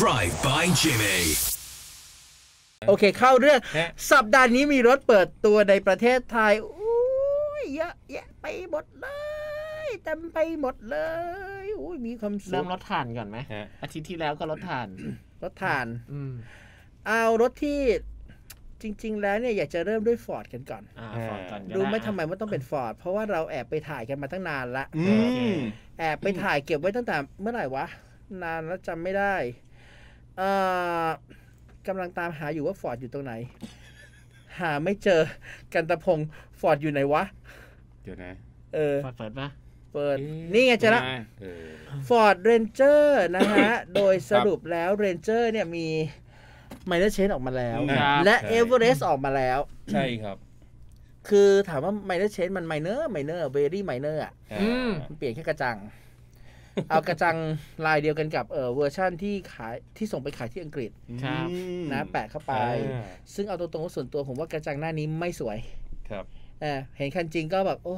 Drive by Jimmy โอเคเข้าเรื่องสัปดาห์นี้มีรถเปิดตัวในประเทศไทยเยอะแยะไปหมดเลยเต็มไปหมดเลยมีความสุขเริ่มรถถ่านก่อนไหมอาทิตย์ที่แล้วก็รถถ่านเอารถที่จริงๆแล้วเนี่ยอยากจะเริ่มด้วย Ford กันก่อนดูไม่ทำไมมันต้องเป็น Ford เพราะว่าเราแอบไปถ่ายกันมาตั้งนานละแอบไปถ่ายเก็บไว้ตั้งแต่เมื่อไหร่วะนานแล้วจำไม่ได้กำลังตามหาอยู่ว่า Ford อยู่ตรงไหนหาไม่เจอกันตะพง Ford อยู่ไหนวะเดี๋ยวนะFord เปิดปะเปิดนี่ไงเจอละ Ford Ranger นะฮะ โดยสรุปแล้ว Ranger เนี่ยมีminor change ออกมาแล้วและ Everest ออกมาแล้วใช่ครับคือถามว่า minor change มัน minor very minor อ่ะมันเปลี่ยนแค่กระจังเอากระจังลายเดียวกันกับเวอร์ชั่นที่ขายที่ส่งไปขายที่อังกฤษนะแปะเข้าไปซึ่งเอาตรงๆส่วนตัวผมว่ากระจังหน้านี้ไม่สวยครับเห็นคันจริงก็แบบโอ้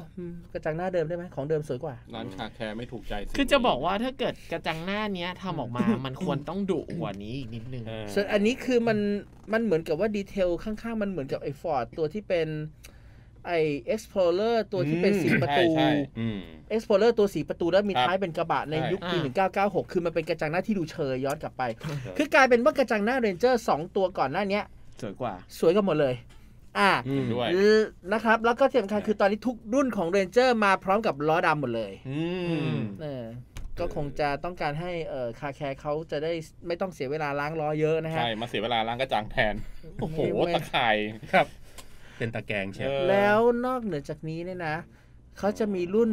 กระจังหน้าเดิมได้ไหมของเดิมสวยกว่าร้านคาแคร์ไม่ถูกใจคือจะบอกว่าถ้าเกิดกระจังหน้าเนี้ยทำออกมา มันควรต้องดุกว่านี้อีกนิดนึงส่วนอันนี้คือมันเหมือนกับว่าดีเทลข้างๆมันเหมือนกับไอ้ Ford ตัวที่เป็นไอ้ Explorer ตัวที่เป็น4 ประตู Explorer ตัว4 ประตูแล้วมีท้ายเป็นกระบะในยุคปี1996คือมันเป็นกระจังหน้าที่ดูเชยย้อนกลับไปคือกลายเป็นว่ากระจังหน้า Ranger 2 ตัวก่อนหน้านี้สวยกว่าสวยกันหมดเลยนะครับแล้วก็ที่สำคัญคือตอนนี้ทุกรุ่นของ Ranger มาพร้อมกับล้อดำหมดเลยก็คงจะต้องการให้คาแคร์เขาจะได้ไม่ต้องเสียเวลาล้างล้อเยอะนะฮะใช่มาเสียเวลาล้างกระจังแทนโอ้โหตะไคร่ครับเป็นตะแกรงใช่แล้วนอกเหนือจากนี้เนี่ยนะเขาจะมีรุ่น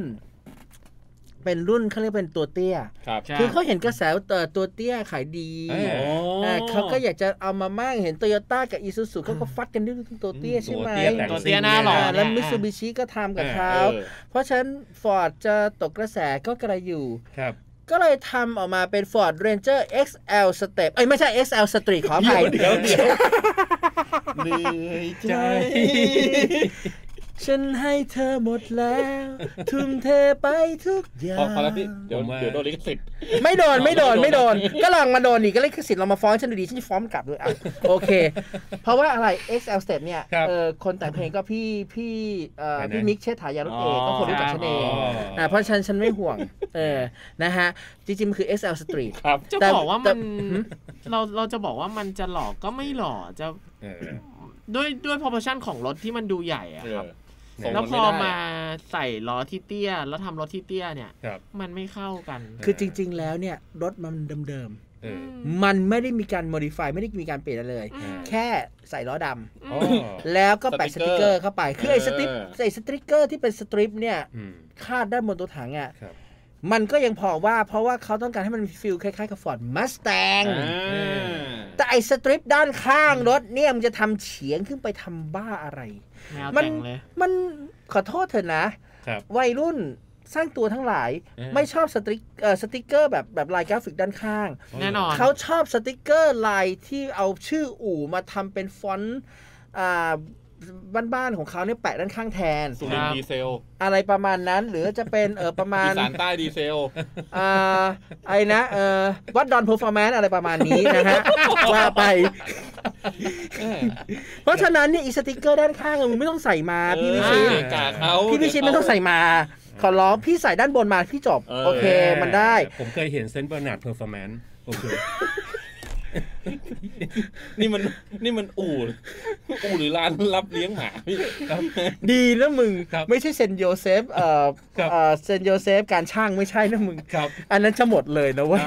เป็นรุ่นเขาเรียกเป็นตัวเตี้ยคือเขาเห็นกระแสตัวเตี้ยขายดีเขาก็อยากจะเอามามั่งเห็นโตโยต้ากับอีซูซุเขาก็ฟัดกันด้วยตัวเตี้ยใช่ไหมตัวเตี้ยน่าหล่อแล้วมิตซูบิชิก็ทำกับเขาเพราะฉะนั้น Ford จะตกกระแสก็กระอยู่ก็เลยทำออกมาเป็น Ford Ranger XL Step เอ้ยไม่ใช่ XL Street ขออภัยเดี๋ยวเหนื่อยใจฉันให้เธอหมดแล้วทุ่มเทไปทุกอย่างพอแล้วพี่เดี๋ยวโดนลิขสิทธิ์ไม่โดนก็ลองมาโดนนี่ก็ลิขสิทธิ์เรามาฟ้องฉันดูดีฉันจะฟ้องกลับด้วยอ่ะโอเคเพราะว่าอะไร XL Step เนี่ยคนแต่งเพลงก็พี่มิกเชษฐายารถเอกก็คนรู้จักฉันเองเพราะฉันไม่ห่วงนะฮะจริงๆมันคือ XL Street ครับจะบอกว่ามันเราจะบอกว่ามันจะหลอกก็ไม่หลอกจะด้วย proportion ของรถที่มันดูใหญ่อะครับแล้วพอมาใส่ล้อที่เตี้ยแล้วทำรถที่เตี้ยเนี่ยมันไม่เข้ากันคือจริงๆแล้วเนี่ยรถมันเดิมๆมันไม่ได้มีการ modify ไม่ได้มีการเปลี่ยนอะไรเลยแค่ใส่ล้อดำแล้วก็แปะสติกเกอร์เข้าไปคือไอ้สติกเกอร์ที่เป็นสตริปเนี่ยคาดด้านบนตัวถังอะมันก็ยังพอว่าเพราะว่าเขาต้องการให้มันฟีลคล้ายๆกับ Ford Mustang แต่ไอ้สตริปด้านข้างรถเนี่ยมันจะทำเฉียงขึ้นไปทำบ้าอะไรมันขอโทษเถอะนะวัยรุ่นสร้างตัวทั้งหลายไม่ชอบสติกเกอร์แบบลายกราฟิกด้านข้างแน่นอนเขาชอบสติกเกอร์ลายที่เอาชื่ออู่มาทำเป็นฟอนต์บ้านๆของเขาเนี่ยแปะด้านข้างแทนสุรินทร์ดีเซลอะไรประมาณนั้นหรือจะเป็นประมาณอีสานใต้ดีเซลไอ้นะวัดดอนเพอร์ฟอร์แมนซ์อะไรประมาณนี้นะฮะว่าไปเพราะฉะนั้นเนี่ยอีสติกเกอร์ด้านข้างมึงไม่ต้องใส่มาพี่วิชิตไม่ต้องใส่มาขอร้องพี่ใส่ด้านบนมาพี่จบโอเคมันได้ผมเคยเห็นเซนต์เบอร์นาร์ดเพอร์ฟอร์แมนซ์โอเคนี่มันอู่หรือร้านรับเลี้ยงหมาพี่ดีนะมึงไม่ใช่เซนต์โยเซฟเซนต์โยเซฟการช่างไม่ใช่นะมึงอันนั้นจะหมดเลยนะเว้ย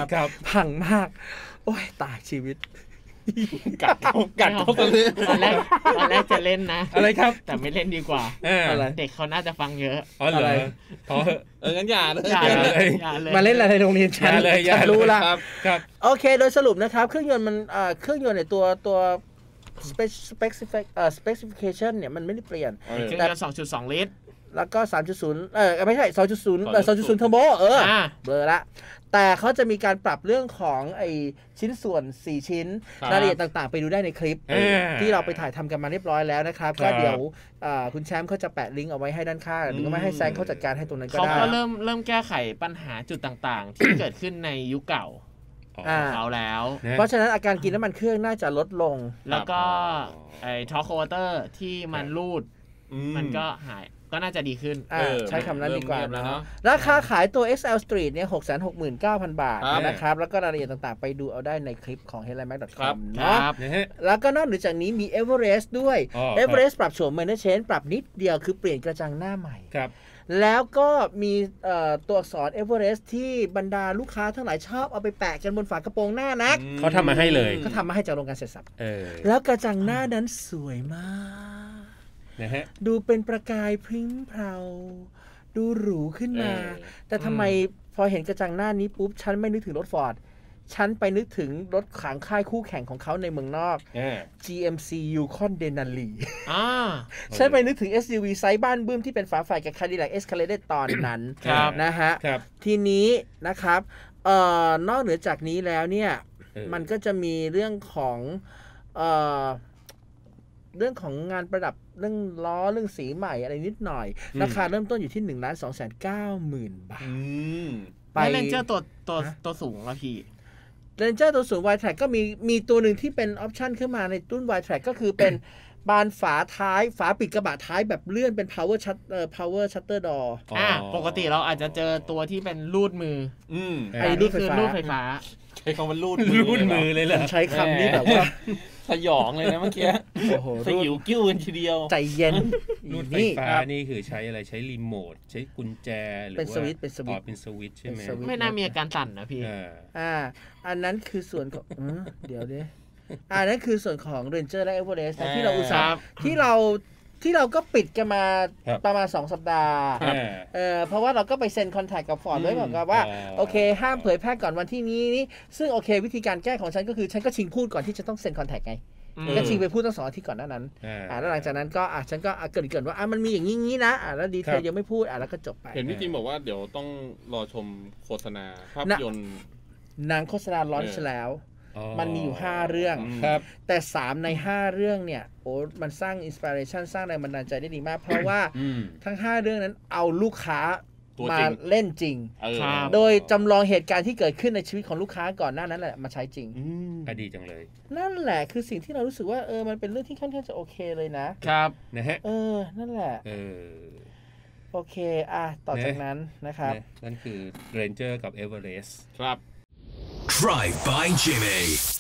พังมากโอ้ยตายชีวิตกัดเขาตัวนี้ตอนแรกจะเล่นนะอะไรครับแต่ไม่เล่นดีกว่าเด็กเขาน่าจะฟังเยอะอะไรงั้นอย่าเลยมาเล่นอะไรตรงนี้ฉันเลยอย่ารู้ละครับโอเคโดยสรุปนะครับเครื่องยนต์เนี่ยตัวspecification เนี่ยมันไม่ได้เปลี่ยนแต่ 2.2 ลิตรแล้วก็ 3.0 ไม่ใช่ 2.0 2.0 เทอร์โบเบลอละแต่เขาจะมีการปรับเรื่องของไอชิ้นส่วน4ชิ้นรายละเอียดต่างๆไปดูได้ในคลิปที่เราไปถ่ายทำกันมาเรียบร้อยแล้วนะครับก็เดี๋ยวคุณแชมป์เขาจะแปะลิงก์เอาไว้ให้ด้านข้างหรือก็ไม่ให้แซงเขาจัดการให้ตรงนั้นก็ได้เขาก็เริ่มแก้ไขปัญหาจุดต่างๆที่เกิดขึ้นในยุคเก่า ของเขาแล้วเพราะฉะนั้นอาการกินน้ำมันเครื่องน่าจะลดลงแล้วก็ไอ้ท็อร์คโคเตอร์ที่มันรูดมันก็หายก็น่าจะดีขึ้นใช้คำนั้นดีกว่านะราคาขายตัว XL Street เนี่ย 669,000 บาทนะครับแล้วก็รายละเอียดต่างๆไปดูเอาได้ในคลิปของ headlightmag.com นะครับแล้วก็นอกเหนือจากนี้มี Everest ด้วย Everest ปรับโฉมเมนเทนเชนปรับนิดเดียวคือเปลี่ยนกระจังหน้าใหม่แล้วก็มีตัวอักษร Everest ที่บรรดาลูกค้าทั้งหลายชอบเอาไปแปะกันบนฝากระโปรงหน้านักเขาทำมาให้เลยเขาทำมาให้จากโรงงานเสร็จสับแล้วกระจังหน้านั้นสวยมากดูเป็นประกายพริ้งเพลาดูหรูขึ้นมาแต่ทำไมพอเห็นกระจังหน้านี้ปุ๊บฉันไม่นึกถึงรถฟอร์ดฉันไปนึกถึงรถขังค่ายคู่แข่งของเขาในเมืองนอก GMC Yukon Denali ฉันไปนึกถึง SUV ไซส์บ้านบึ้มที่เป็นฝาฝ่ายกับ Cadillac Escalade ตอนนั้นนะฮะทีนี้นะครับนอกเหนือจากนี้แล้วเนี่ยมันก็จะมีเรื่องของงานประดับเรื่องล้อเรื่องสีใหม่อะไรนิดหน่อยราคาเริ่มต้นอยู่ที่ 1,290,000 บาทไปเรนเจอร์ตัวสูงละพี่เรนเจอร์ตัวสูง Y-Track ก็มีตัวหนึ่งที่เป็นออปชั่นขึ้นมาในรุ่น Y-Track ก็คือเป็น บานฝาท้ายฝาปิดกระบะท้ายแบบเลื่อนเป็น power shutter door ปกติเราอาจจะเจอตัวที่เป็นรูดมือไอ้นี่คือรูดไฟฟ้าใช้คำว่ารูดมือเลยเหรอใช้คำนี้แบบว่าสยองเลยนะเมื่อกี้สยิวกิ้วกันทีเดียวใจเย็นรูดไฟฟ้านี่คือใช้อะไรใช้รีโมทใช้กุญแจหรือว่าเป็นสวิตช์ใช่ไหมไม่น่ามีอาการสั่นนะพี่อันนั้นคือส่วนของนั่นคือส่วนของ Ranger และ Everest ที่เราอุตส่าห์ที่เราก็ปิดกันมาประมาณ2สัปดาห์เพราะว่าเราก็ไปเซ็นคอนแทคกับฟอร์ดด้วยเหมือนกันว่าโอเคห้ามเผยแพร่ก่อนวันที่นี้ซึ่งโอเควิธีการแก้ของฉันก็คือฉันก็ชิงพูดก่อนที่จะต้องเซ็นคอนแทคไงก็ชิงไปพูดตั้ง2 อาทิตย์ก่อนนั้นแล้วหลังจากนั้นก็ฉันก็เกิดว่ามันมีอย่างนี้นะแล้วดีเทลยังไม่พูดแล้วก็จบไปเห็นพี่จิมบอกว่าเดี๋ยวต้องรอชมโฆษณาภาพยนตร์หนังโฆษณาลอนช์แล้วมันมีอยู่5เรื่องแต่3ใน5เรื่องเนี่ยโอ้มันสร้างอินสปิเรชันสร้างแรงบันดาลใจได้ดีมากเพราะว่าทั้ง5เรื่องนั้นเอาลูกค้ามาเล่นจริงโดยจำลองเหตุการณ์ที่เกิดขึ้นในชีวิตของลูกค้าก่อนหน้านั้นแหละมาใช้จริงดีจังเลยนั่นแหละคือสิ่งที่เรารู้สึกว่ามันเป็นเรื่องที่ค่อนข้างจะโอเคเลยนะครับนะฮะนั่นแหละโอเคต่อจากนั้นนะครับนั่นคือ Ranger กับ Everest ครับDrive by Jimmy